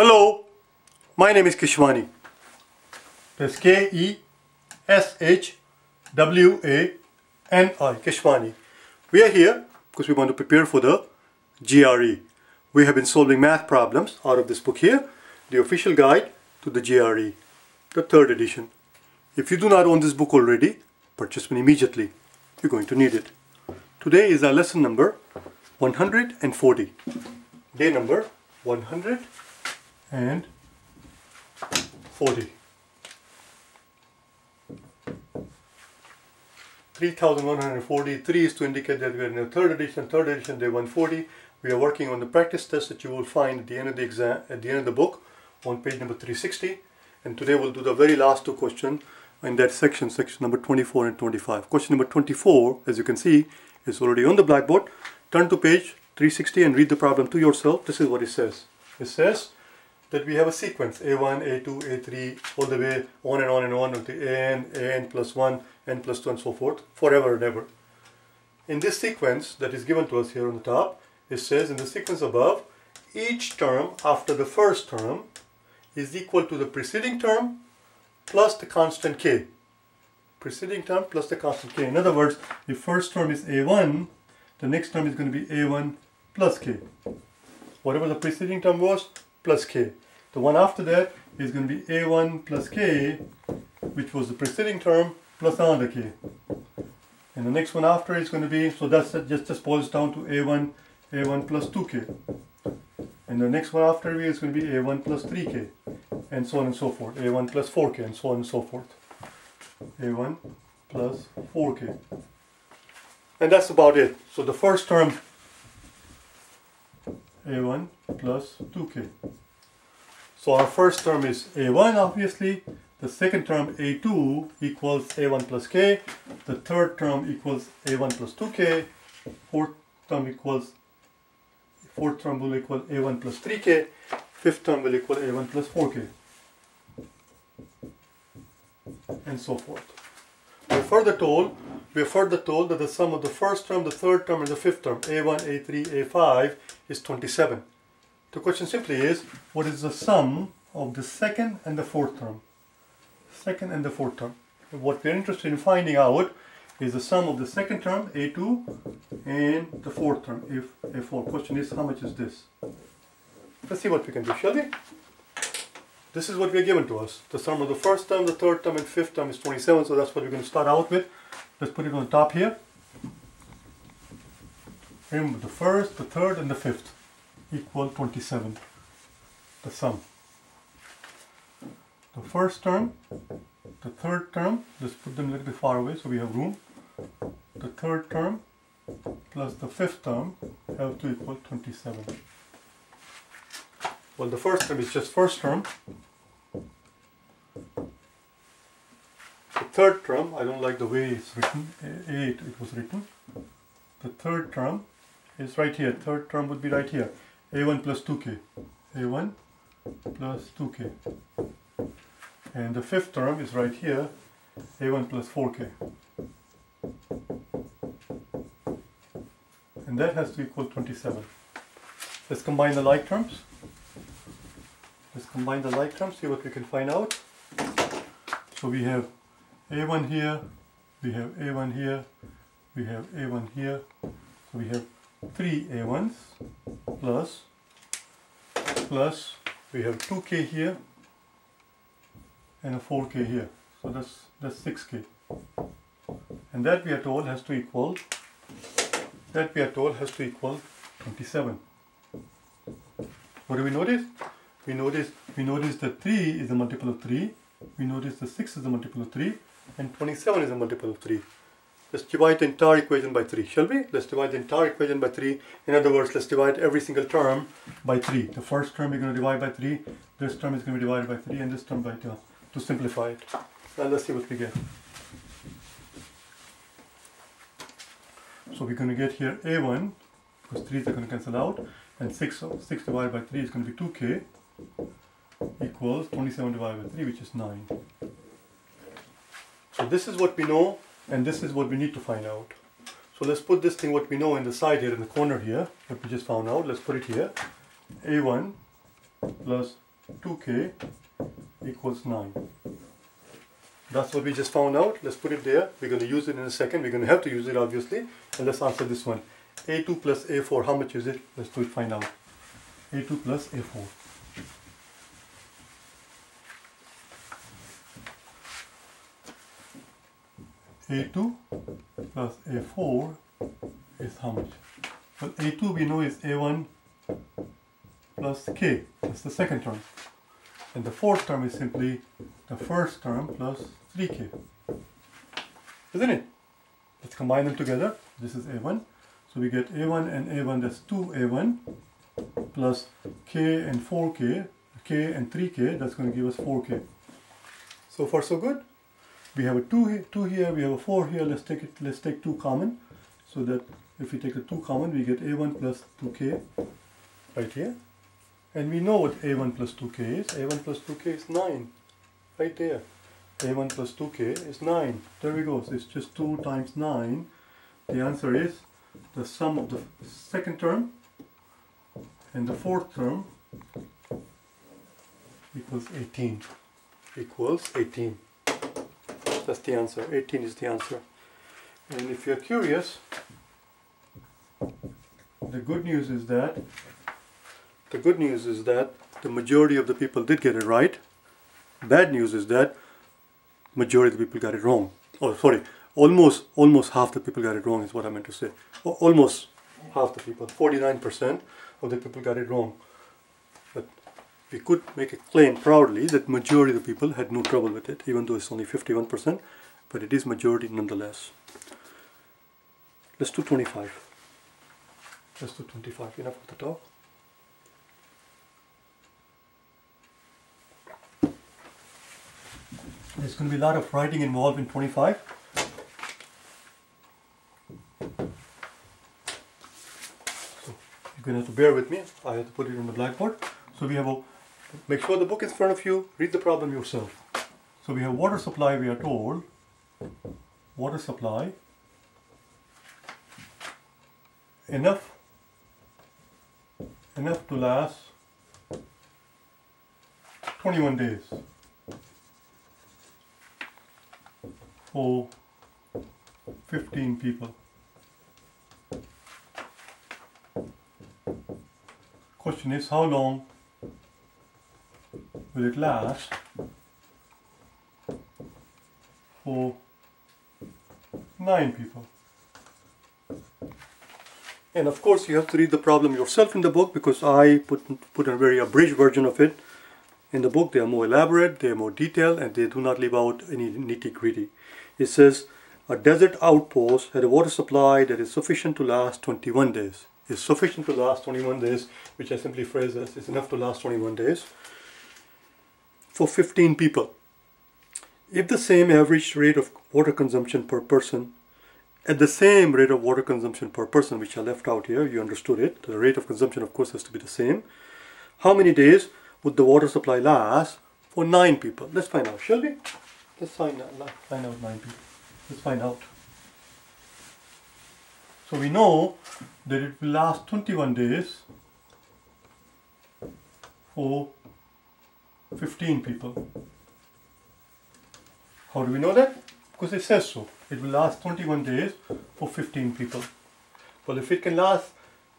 Hello, my name is Keshwani. That's K-E-S-H-W-A-N-I, Keshwani. We are here because we want to prepare for the GRE. We have been solving math problems out of this book here, the official guide to the GRE, the third edition. If you do not own this book already, purchase one immediately. You're going to need it. Today is our lesson number 140, day number 140. 3143 is to indicate that we are in the third edition, day 140. We are working on the practice test that you will find at the end of the exam, at the end of the book, on page number 360. And today we'll do the very last two questions in that section, section number 24 and 25. Question number 24, as you can see, is already on the blackboard. Turn to page 360 and read the problem to yourself. This is what it says. It says that we have a sequence A1, A2, A3, all the way on and on until AN plus 1, N plus 2 and so forth, forever and ever. In this sequence that is given to us here on the top, it says in the sequence above, each term after the first term is equal to the preceding term plus the constant k. Preceding term plus the constant k. In other words, if first term is A1, the next term is going to be A1 plus k. Whatever the preceding term was, plus k. The one after that is going to be A1 plus k, which was the preceding term, plus another k. And the next one after is going to be, so that's it, just boils down to A1 plus 2k. And the next one after is going to be A1 plus 3k, and so on and so forth. A1 plus 4k, and so on and so forth. A1 plus 4k. And that's about it. So the first term, A1 plus 2k. So our first term is A1, obviously. The second term, A2, equals A1 plus k. The third term equals A1 plus 2k. Fourth term will equal A1 plus 3k. Fifth term will equal A1 plus 4k. And so forth. We are further told that the sum of the first term, the third term, and the fifth term, A1, A3, A5, is 27. The question simply is, what is the sum of the second and the fourth term? Second and the fourth term. And what we are interested in finding out is the sum of the second term, A2, and the fourth term, A4. Question is, how much is this? Let's see what we can do, shall we? This is what we are given to us. The sum of the first term, the third term, and fifth term is 27, so that's what we're going to start out with. Let's put it on top here. Remember, the first, the third, and the fifth equal 27, the sum. The first term, the third term, let's put them a little bit far away so we have room. The third term plus the fifth term have to equal 27. Well, the first term is just first term. The third term, I don't like the way it's written, it was written. The third term is right here. Third term would be right here. A1 plus 2k. A1 plus 2k. And the fifth term is right here. A1 plus 4k. And that has to equal 27. Let's combine the like terms. See what we can find out. So we have A1 here, we have A1 here, we have A1 here. So we have 3 A1s plus we have 2k here and a 4k here. So that's 6k. And that we are told has to equal 27. What do we notice? We notice that 3 is a multiple of 3. We notice that 6 is a multiple of 3. And 27 is a multiple of 3. Let's divide the entire equation by 3, shall we? Let's divide the entire equation by 3. In other words, let's divide every single term by 3. The first term we're going to divide by 3. This term is going to be divided by 3. And this term by 2. To simplify it. Now let's see what we get. So we're going to get here A1. Because 3s are going to cancel out. And 6 divided by 3 is going to be 2k. Equals 27 divided by 3, which is 9. So this is what we know, and this is what we need to find out. So let's put this thing, what we know, in the side here, in the corner here, what we just found out. Let's put it here. A1 plus 2k equals 9. That's what we just found out. Let's put it there. We're going to use it in a second. We're going to have to use it, obviously. And let's answer this one. A2 plus A4, how much is it? Let's do it, find out. A2 plus A4. A2 plus A4 is how much? Well, A2 we know is A1 plus K. That's the second term. And the fourth term is simply the first term plus 3K. Isn't it? Let's combine them together. This is A1. So we get A1 and A1, that's 2A1 plus K and 4K, K and 3K, that's going to give us 4K. So far so good. We have a 2 here, we have a 4 here. Let's take 2 common, so that if we take the 2 common, we get A1 plus 2K right here. And we know what A1 plus 2K is. A1 plus 2K is 9, right there. A1 plus 2K is 9. There we go. So it's just 2 times 9. The answer is the sum of the second term and the fourth term equals 18. Equals 18. That's the answer. 18 is the answer. And if you're curious, the good news is that the majority of the people did get it right. Bad news is that majority of the people got it wrong. Oh, sorry, almost half the people got it wrong is what I meant to say. Almost half the people, 49% of the people got it wrong. But we could make a claim proudly that majority of the people had no trouble with it, even though it's only 51%, but it is majority nonetheless. Let's do 25. Let's do 25. Enough of the talk. There's going to be a lot of writing involved in 25. So you're going to have to bear with me. I have to put it on the blackboard. So we have a, make sure the book is in front of you, read the problem yourself. So we have water supply, we are told. Water supply. Enough to last 21 days. For 15 people. Question is, how long will it last for 9 people? And of course you have to read the problem yourself in the book, because I put a very abridged version of it in the book. They are more elaborate, they are more detailed, and they do not leave out any nitty-gritty. It says, a desert outpost had a water supply that is sufficient to last 21 days. It's sufficient to last 21 days, which I simply phrase as, it's enough to last 21 days, for 15 people. If the same average rate of water consumption per person, which I left out here, you understood it, the rate of consumption of course has to be the same. How many days would the water supply last for 9 people? Let's find out, shall we? Let's find out 9 people. Let's find out. So we know that it will last 21 days for 15 people. How do we know that? Because it says so. It will last 21 days for 15 people. Well, if it can last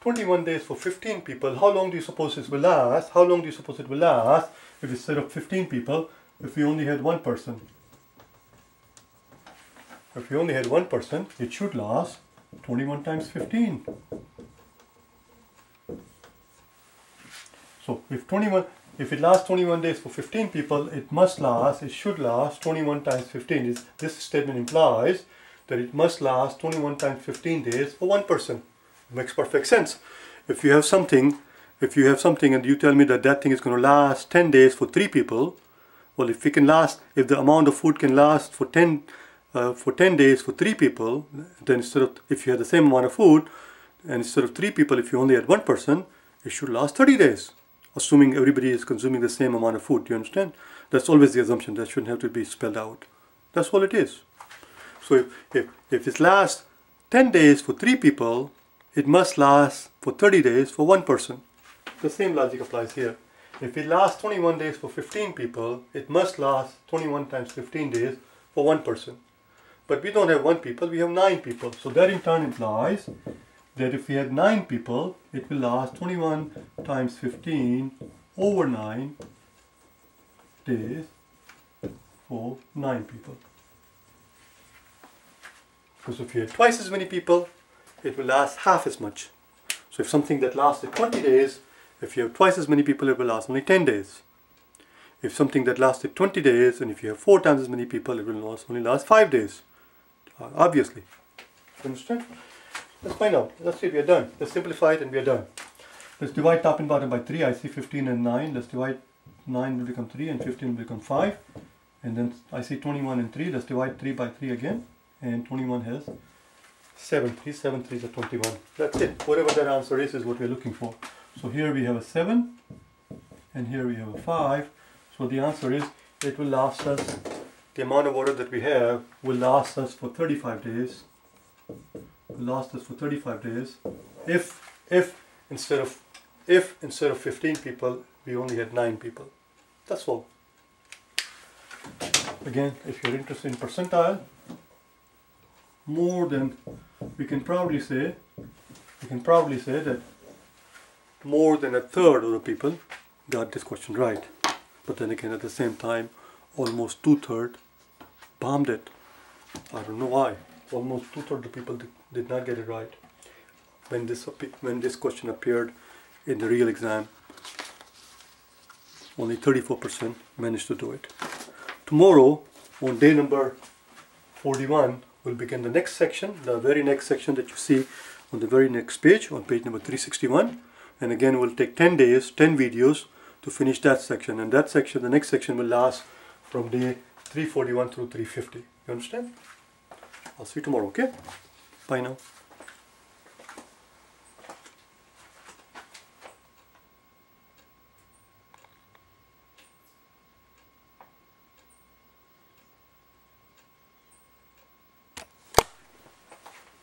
21 days for 15 people, how long do you suppose this will last? How long do you suppose it will last if instead of 15 people, if we only had one person? If we only had one person, it should last 21 times 15. So if it lasts 21 days for 15 people, it should last 21 times 15. This statement implies that it must last 21 times 15 days for one person. Makes perfect sense. If you have something, and you tell me that that thing is going to last 10 days for 3 people, well, if the amount of food can last for 10 days for 3 people, then if you had the same amount of food, and instead of 3 people, if you only had one person, it should last 30 days, assuming everybody is consuming the same amount of food. Do you understand? That's always the assumption. That shouldn't have to be spelled out. That's all it is. So if it lasts 10 days for 3 people, it must last for 30 days for one person. The same logic applies here. If it lasts 21 days for 15 people, it must last 21 times 15 days for one person. But we don't have one people, we have 9 people. So that in turn implies that if we had 9 people, it will last 21 times 15 over 9 days for 9 people. Because if you had twice as many people, it will last half as much. So if something that lasted 20 days, if you have twice as many people, it will last only 10 days. If something that lasted 20 days, and if you have 4 times as many people, it will only last 5 days. Obviously. Understand? Let's find out. Let's see if we are done. Let's simplify it and we are done. Let's divide top and bottom by 3. I see 15 and 9. Let's divide 9 will become 3 and 15 will become 5. And then I see 21 and 3. Let's divide 3 by 3 again. And 21 has 7. 3, 7, 3 is a 21. That's it. Whatever that answer is what we are looking for. So here we have a 7 and here we have a 5. So the answer is it will last us, the amount of water that we have will last us for 35 days. If instead of 15 people we only had 9 people. That's all. Again, if you're interested in percentile, more than we can probably say that more than a third of the people got this question right. But then again, at the same time, almost 2/3 bombed it. I don't know why. Almost 2/3 of the people did not get it right when this question appeared in the real exam. Only 34% managed to do it. Tomorrow, on day number 41, we'll begin the next section, the very next section that you see on the very next page, on page number 361. And again, we'll take 10 days, 10 videos to finish that section. And that section, the next section, will last from day 341 through 350. You understand? I'll see you tomorrow, okay? Bye now.